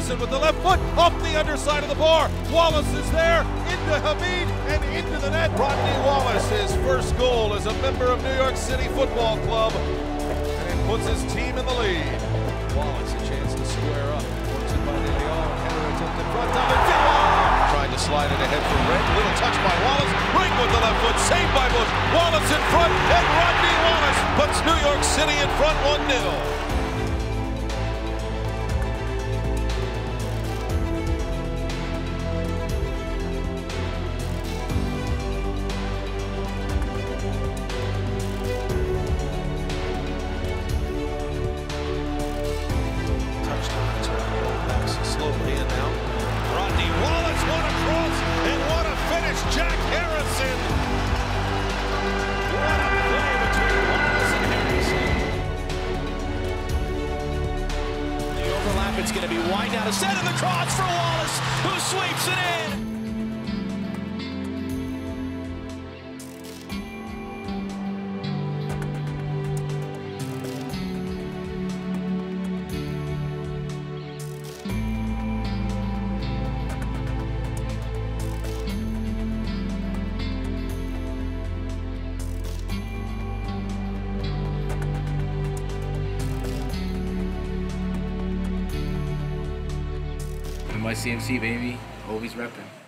Harrison with the left foot, off the underside of the bar. Wallace is there, into Hamid, and into the net. Rodney Wallace, his first goal as a member of New York City Football Club, and it puts his team in the lead. Wallace, a chance to square up. Works it by nearly all, header attempt in front of it. Trying to slide it ahead for Ring, little touch by Wallace. Ring with the left foot, saved by Bush. Wallace in front, and Rodney Wallace puts New York City in front 1-0. It's going to be wide out of set, and the cross for Wallace, who sweeps it NYCMC, baby, always repping.